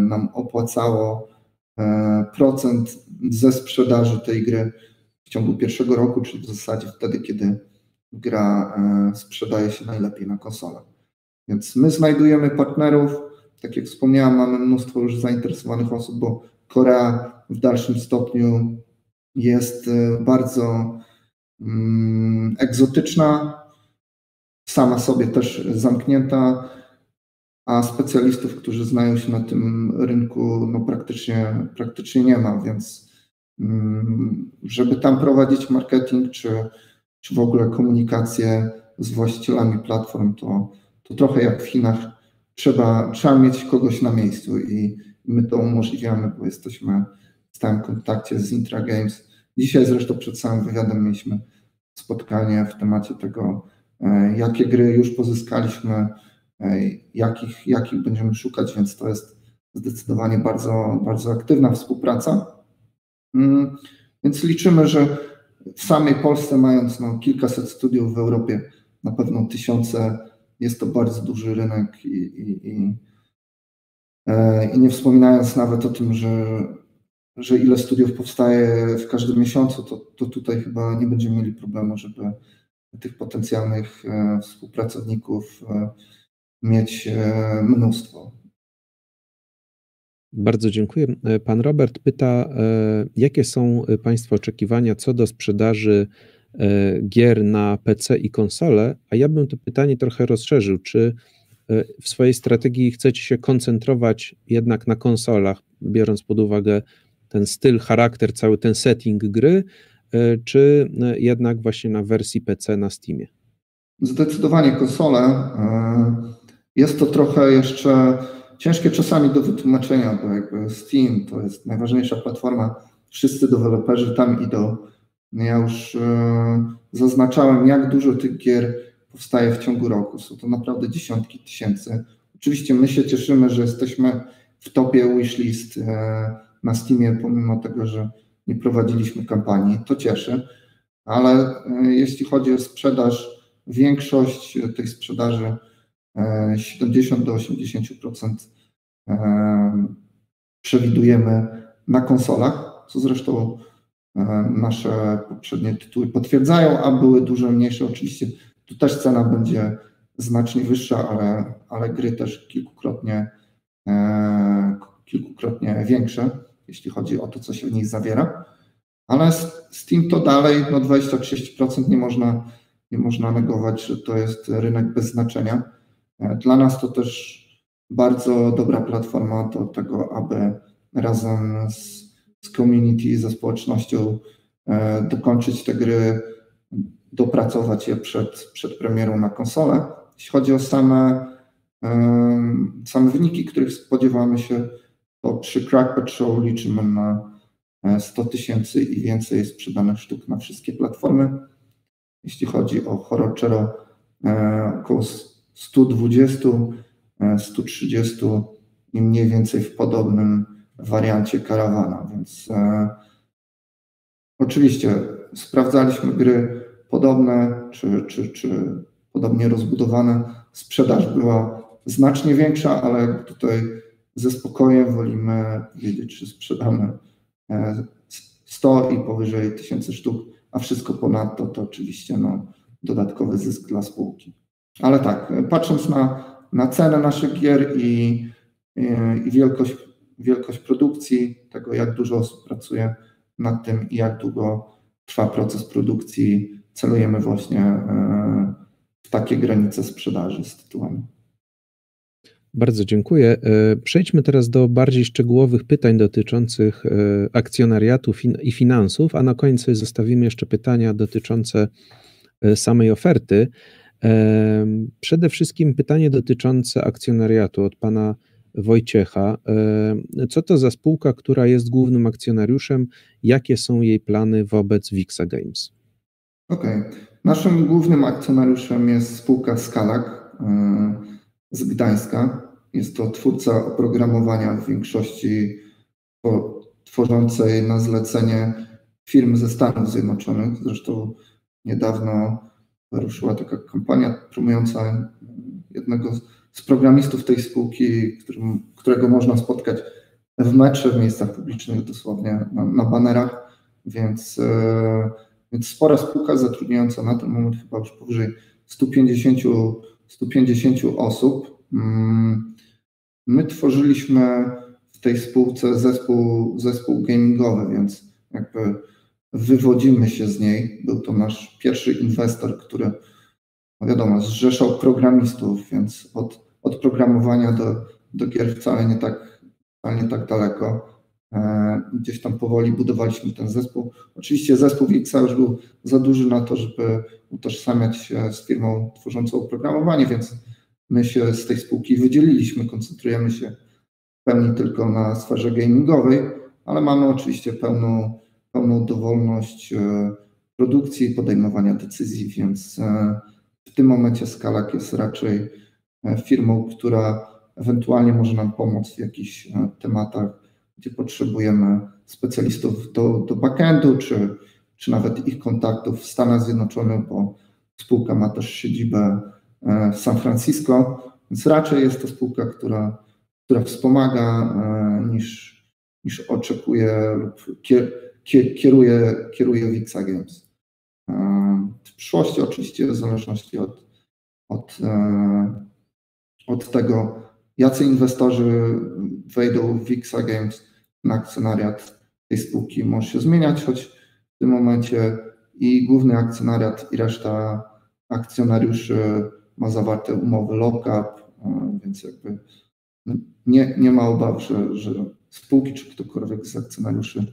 nam opłacało procent ze sprzedaży tej gry w ciągu pierwszego roku, czyli w zasadzie wtedy, kiedy gra sprzedaje się najlepiej na konsolę. Więc my znajdujemy partnerów, tak jak wspomniałem, mamy mnóstwo już zainteresowanych osób, bo Korea w dalszym stopniu jest bardzo egzotyczna, sama sobie też zamknięta, a specjalistów, którzy znają się na tym rynku, no praktycznie nie ma, więc żeby tam prowadzić marketing czy w ogóle komunikację z właścicielami platform, to trochę jak w Chinach, trzeba mieć kogoś na miejscu i my to umożliwiamy, bo jesteśmy w stałym kontakcie z IntraGames. Dzisiaj zresztą przed samym wywiadem mieliśmy spotkanie w temacie tego, jakie gry już pozyskaliśmy, jakich będziemy szukać, więc to jest zdecydowanie bardzo, bardzo aktywna współpraca. Więc liczymy, że w samej Polsce, mając kilkaset studiów w Europie, na pewno tysiące, jest to bardzo duży rynek i nie wspominając nawet o tym, że ile studiów powstaje w każdym miesiącu, to tutaj chyba nie będziemy mieli problemu, żeby tych potencjalnych współpracowników mieć mnóstwo. Bardzo dziękuję. Pan Robert pyta, jakie są Państwa oczekiwania co do sprzedaży gier na PC i konsole, a ja bym to pytanie trochę rozszerzył. Czy w swojej strategii chcecie się koncentrować jednak na konsolach, biorąc pod uwagę ten styl, charakter, cały ten setting gry, czy jednak właśnie na wersji PC na Steamie? Zdecydowanie konsole. Jest to trochę jeszcze ciężkie czasami do wytłumaczenia, bo jakby Steam to jest najważniejsza platforma, wszyscy deweloperzy tam idą. Ja już zaznaczałem, jak dużo tych gier powstaje w ciągu roku. Są to naprawdę dziesiątki tysięcy. Oczywiście my się cieszymy, że jesteśmy w topie wishlist na Steamie, pomimo tego, że nie prowadziliśmy kampanii. To cieszy, ale jeśli chodzi o sprzedaż, większość tej sprzedaży, 70-80%, przewidujemy na konsolach, co zresztą nasze poprzednie tytuły potwierdzają, a były dużo mniejsze. Oczywiście tu też cena będzie znacznie wyższa, ale gry też kilkukrotnie większe, jeśli chodzi o to, co się w nich zawiera. Ale Steam to dalej 20-30%, nie można negować, że to jest rynek bez znaczenia. Dla nas to też bardzo dobra platforma do tego, aby razem z community, ze społecznością dokończyć te gry, dopracować je przed premierą na konsolę. Jeśli chodzi o same wyniki, których spodziewamy się, to przy Crack Pet Show liczymy na 100 000 i więcej sprzedanych sztuk na wszystkie platformy. Jeśli chodzi o Horror Chero, około 120, 130 i mniej więcej w podobnym wariancie Caravana, więc oczywiście sprawdzaliśmy gry podobne czy podobnie rozbudowane. Sprzedaż była znacznie większa, ale tutaj ze spokojem wolimy wiedzieć, czy sprzedamy 100 i powyżej 1000 sztuk, a wszystko ponadto to oczywiście dodatkowy zysk dla spółki. Ale tak, patrząc na cenę naszych gier i wielkość produkcji, tego jak dużo osób pracuje nad tym i jak długo trwa proces produkcji, celujemy właśnie w takie granice sprzedaży z tytułami. Bardzo dziękuję. Przejdźmy teraz do bardziej szczegółowych pytań dotyczących akcjonariatu i finansów, a na końcu zostawimy jeszcze pytania dotyczące samej oferty. Przede wszystkim pytanie dotyczące akcjonariatu od pana Wojciecha. Co to za spółka, która jest głównym akcjonariuszem? Jakie są jej plany wobec Vixa Games? Okej. Naszym głównym akcjonariuszem jest spółka Skalak z Gdańska. Jest to twórca oprogramowania w większości tworzącej na zlecenie firm ze Stanów Zjednoczonych. Zresztą niedawno ruszyła taka kampania promująca jednego z programistów tej spółki, którego można spotkać w metrze, w miejscach publicznych, dosłownie na banerach, więc spora spółka zatrudniająca na ten moment chyba już powyżej 150 osób. My tworzyliśmy w tej spółce zespół gamingowy, więc jakby wywodzimy się z niej. Był to nasz pierwszy inwestor, który, wiadomo, zrzeszał programistów, więc od programowania do gier wcale nie tak daleko. Gdzieś tam powoli budowaliśmy ten zespół. Oczywiście zespół Vixa już był za duży na to, żeby utożsamiać się z firmą tworzącą oprogramowanie, więc my się z tej spółki wydzieliliśmy, koncentrujemy się w pełni tylko na sferze gamingowej, ale mamy oczywiście pełną dowolność produkcji i podejmowania decyzji, więc w tym momencie Skalak jest raczej firmą, która ewentualnie może nam pomóc w jakichś tematach, gdzie potrzebujemy specjalistów do backendu, czy nawet ich kontaktów w Stanach Zjednoczonych, bo spółka ma też siedzibę w San Francisco, więc raczej jest to spółka, która wspomaga niż oczekuje lub kieruje Vixa Games. W przyszłości oczywiście w zależności od tego, jacy inwestorzy wejdą w Vixa Games na akcjonariat tej spółki, może się zmieniać, choć w tym momencie i główny akcjonariat i reszta akcjonariuszy ma zawarte umowy lock-up, więc jakby nie ma obaw, że spółki czy ktokolwiek z akcjonariuszy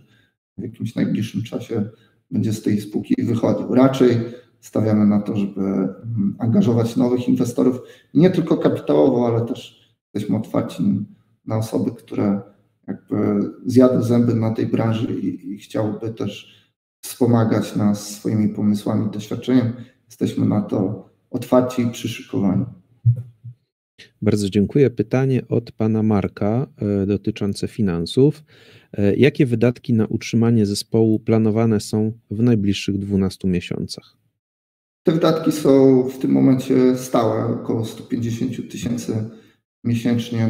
w jakimś najbliższym czasie będzie z tej spółki wychodził. Raczej stawiamy na to, żeby angażować nowych inwestorów, nie tylko kapitałowo, ale też jesteśmy otwarci na osoby, które jakby zjadły zęby na tej branży i chciałyby też wspomagać nas swoimi pomysłami, doświadczeniem. Jesteśmy na to otwarci i przyszykowani. Bardzo dziękuję. Pytanie od pana Marka dotyczące finansów. Jakie wydatki na utrzymanie zespołu planowane są w najbliższych 12 miesiącach? Te wydatki są w tym momencie stałe, około 150 000 miesięcznie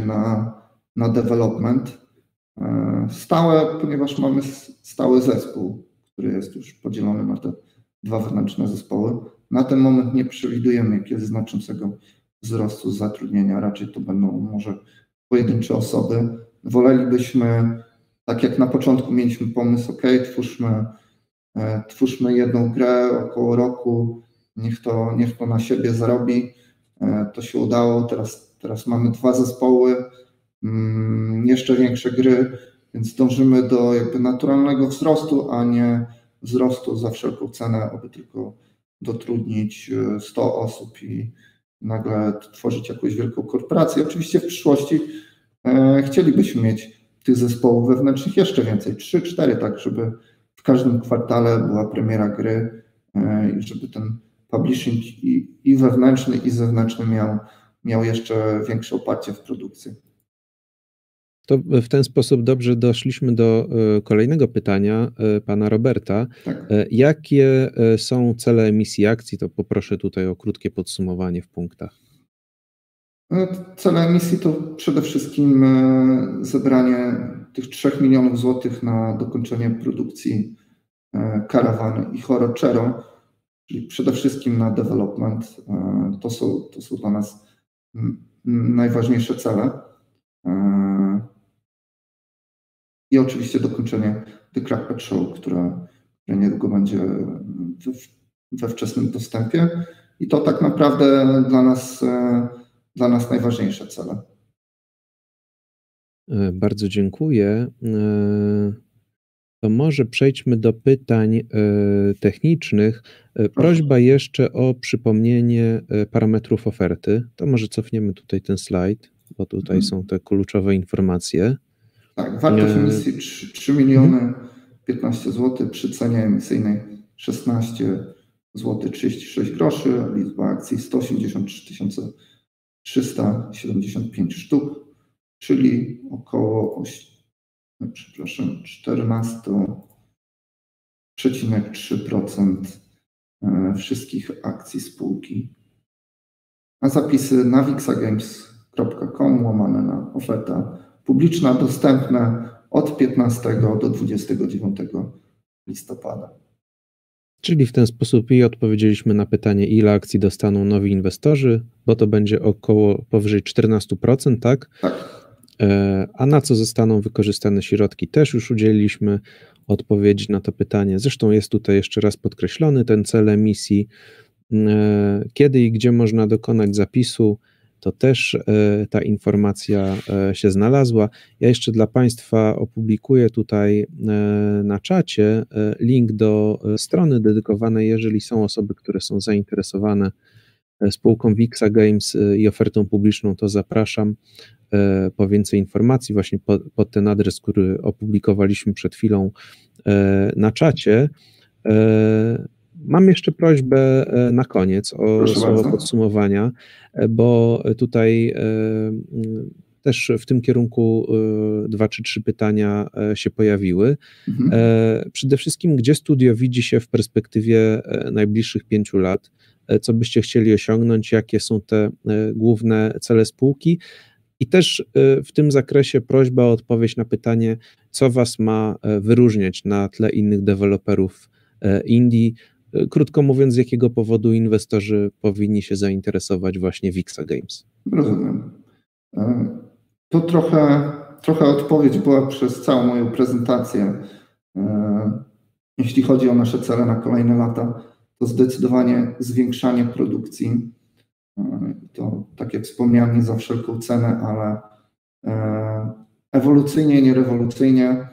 na development. Stałe, ponieważ mamy stały zespół, który jest już podzielony na te dwa wewnętrzne zespoły. Na ten moment nie przewidujemy jakiegoś znaczącego wzrostu zatrudnienia, raczej to będą może pojedyncze osoby. Wolelibyśmy, tak jak na początku mieliśmy pomysł, ok, twórzmy jedną grę około roku, niech to na siebie zarobi. To się udało, teraz mamy dwa zespoły, jeszcze większe gry, więc dążymy do jakby naturalnego wzrostu, a nie wzrostu za wszelką cenę, aby tylko dotrudnić 100 osób i nagle tworzyć jakąś wielką korporację. Oczywiście w przyszłości chcielibyśmy mieć tych zespołów wewnętrznych jeszcze więcej, 3-4, tak, żeby w każdym kwartale była premiera gry i żeby ten publishing i wewnętrzny, i zewnętrzny miał jeszcze większe oparcie w produkcji. To w ten sposób dobrze doszliśmy do kolejnego pytania pana Roberta. Tak. Jakie są cele emisji akcji? To poproszę tutaj o krótkie podsumowanie w punktach. Cele emisji to przede wszystkim zebranie tych 3 milionów złotych na dokończenie produkcji Caravan i Horror Chero, czyli przede wszystkim na development. To są dla nas najważniejsze cele. I oczywiście dokończenie The Crack Pet Show, która niedługo będzie we wczesnym dostępie. I to tak naprawdę dla nas najważniejsze cele. Bardzo dziękuję. To może przejdźmy do pytań technicznych. Prośba jeszcze o przypomnienie parametrów oferty. To może cofniemy tutaj ten slajd, bo tutaj są te kluczowe informacje. Tak, wartość emisji 3 015 000 zł, przy cenie emisyjnej 16,36 zł, liczba akcji 183 375 sztuk, czyli około 14,3% wszystkich akcji spółki. A zapisy na wixagames.com /oferta publiczna, dostępne od 15 do 29 listopada. Czyli w ten sposób i odpowiedzieliśmy na pytanie, ile akcji dostaną nowi inwestorzy, bo to będzie około powyżej 14%, tak? Tak. A na co zostaną wykorzystane środki, też już udzieliliśmy odpowiedzi na to pytanie. Zresztą jest tutaj jeszcze raz podkreślony ten cel emisji. Kiedy i gdzie można dokonać zapisu, to też ta informacja się znalazła. Ja jeszcze dla Państwa opublikuję tutaj na czacie link do strony dedykowanej, jeżeli są osoby, które są zainteresowane spółką Vixa Games i ofertą publiczną, to zapraszam po więcej informacji właśnie pod ten adres, który opublikowaliśmy przed chwilą na czacie. Mam jeszcze prośbę na koniec o słowo podsumowania, bo tutaj też w tym kierunku 2 czy 3 pytania się pojawiły. Przede wszystkim, gdzie studio widzi się w perspektywie najbliższych 5 lat? Co byście chcieli osiągnąć? Jakie są te główne cele spółki? I też w tym zakresie prośba o odpowiedź na pytanie, co was ma wyróżniać na tle innych deweloperów indie? Krótko mówiąc, z jakiego powodu inwestorzy powinni się zainteresować właśnie Vixa Games? Rozumiem. To trochę odpowiedź była przez całą moją prezentację. Jeśli chodzi o nasze cele na kolejne lata, to zdecydowanie zwiększanie produkcji. To, tak jak wspomniałem, nie za wszelką cenę, ale ewolucyjnie, nie rewolucyjnie,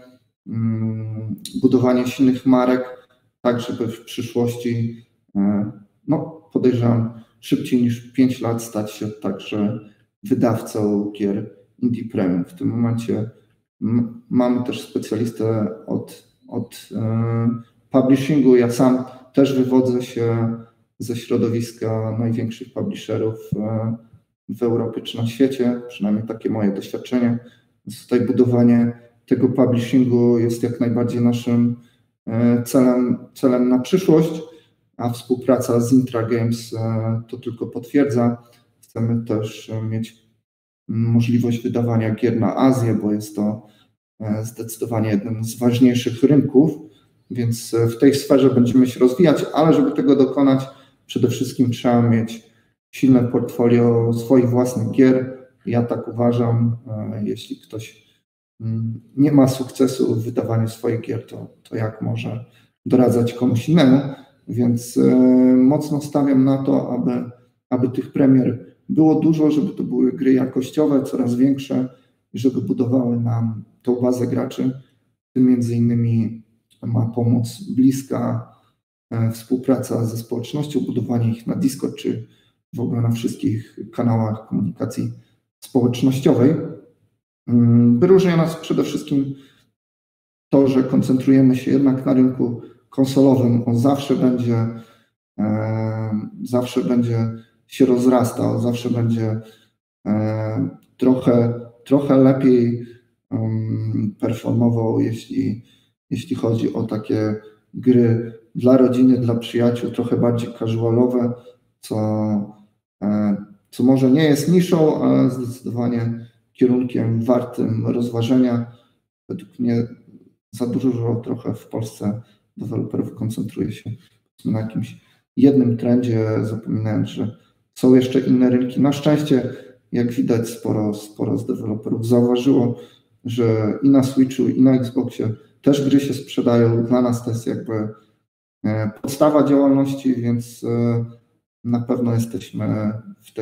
budowanie silnych marek, tak żeby w przyszłości, no podejrzewam, szybciej niż 5 lat stać się także wydawcą gier indie premium. W tym momencie mamy też specjalistę od publishingu. Ja sam też wywodzę się ze środowiska największych publisherów w Europie czy na świecie, przynajmniej takie moje doświadczenie. Więc tutaj budowanie tego publishingu jest jak najbardziej naszym celem na przyszłość, a współpraca z IntraGames to tylko potwierdza. Chcemy też mieć możliwość wydawania gier na Azję, bo jest to zdecydowanie jednym z ważniejszych rynków, więc w tej sferze będziemy się rozwijać, ale żeby tego dokonać, przede wszystkim trzeba mieć silne portfolio swoich własnych gier. Ja tak uważam, jeśli ktoś nie ma sukcesu w wydawaniu swoich gier, to jak może doradzać komuś innemu, więc mocno stawiam na to, aby tych premier było dużo, żeby to były gry jakościowe, coraz większe i żeby budowały nam tą bazę graczy. Tym między innymi ma pomóc bliska współpraca ze społecznością, budowanie ich na Discord, czy w ogóle na wszystkich kanałach komunikacji społecznościowej. Wyróżnia nas przede wszystkim to, że koncentrujemy się jednak na rynku konsolowym. On zawsze będzie się rozrastał, zawsze będzie trochę lepiej performował, jeśli chodzi o takie gry dla rodziny, dla przyjaciół, trochę bardziej casualowe, co może nie jest niszą, ale zdecydowanie kierunkiem wartym rozważenia. Według mnie za dużo trochę w Polsce deweloperów koncentruje się na jakimś jednym trendzie, zapominając, że są jeszcze inne rynki. Na szczęście, jak widać, sporo z deweloperów zauważyło, że i na Switchu, i na Xboxie też gry się sprzedają. Dla nas to jest jakby podstawa działalności, więc na pewno jesteśmy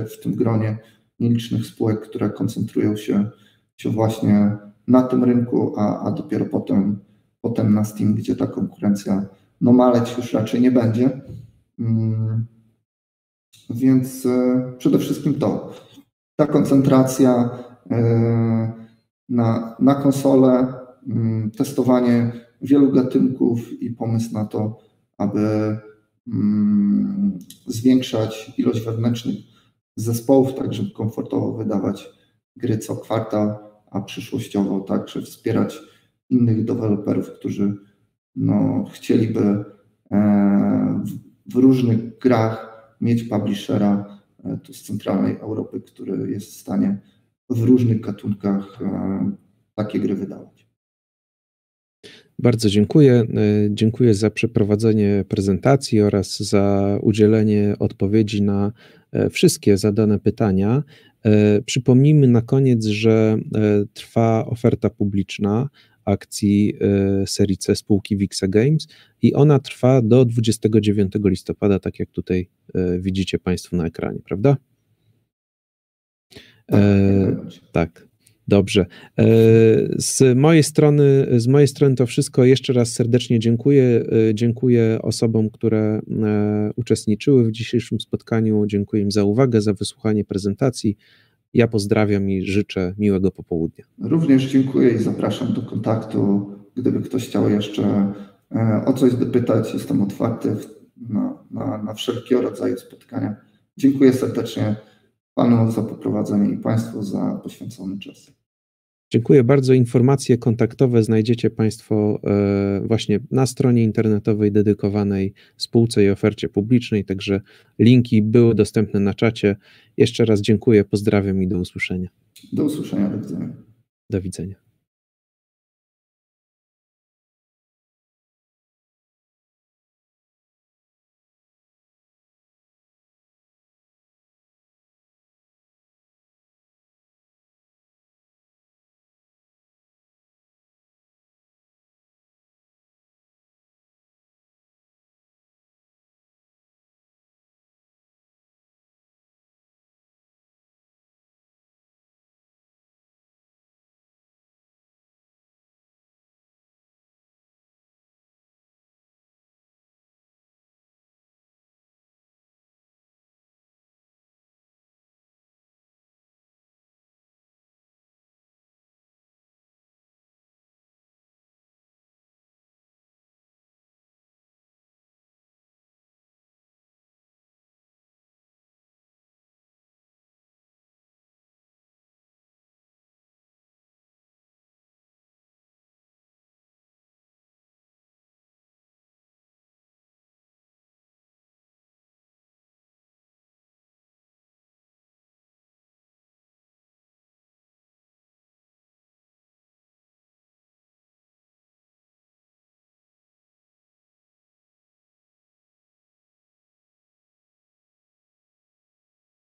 w tym gronie nielicznych spółek, które koncentrują się właśnie na tym rynku, a dopiero potem na Steam, gdzie ta konkurencja maleć już raczej nie będzie. Więc przede wszystkim ta koncentracja na konsolę, testowanie wielu gatunków i pomysł na to, aby zwiększać ilość wewnętrznych zespołów, tak żeby komfortowo wydawać gry co kwartał, a przyszłościowo także wspierać innych deweloperów, którzy chcieliby w różnych grach mieć publishera tu z centralnej Europy, który jest w stanie w różnych gatunkach takie gry wydawać. Bardzo dziękuję. Dziękuję za przeprowadzenie prezentacji oraz za udzielenie odpowiedzi na wszystkie zadane pytania. Przypomnijmy na koniec, że trwa oferta publiczna akcji serii C spółki Vixa Games i ona trwa do 29 listopada, tak jak tutaj widzicie Państwo na ekranie, prawda? Tak. Dobrze. Z mojej strony to wszystko. Jeszcze raz serdecznie dziękuję. Dziękuję osobom, które uczestniczyły w dzisiejszym spotkaniu. Dziękuję im za uwagę, za wysłuchanie prezentacji. Ja pozdrawiam i życzę miłego popołudnia. Również dziękuję i zapraszam do kontaktu. Gdyby ktoś chciał jeszcze o coś dopytać, jestem otwarty na wszelkiego rodzaju spotkania. Dziękuję serdecznie Panu za poprowadzenie i Państwu za poświęcony czas. Dziękuję bardzo. Informacje kontaktowe znajdziecie Państwo właśnie na stronie internetowej dedykowanej spółce i ofercie publicznej, także linki były dostępne na czacie. Jeszcze raz dziękuję, pozdrawiam i do usłyszenia. Do usłyszenia, do widzenia. Do widzenia.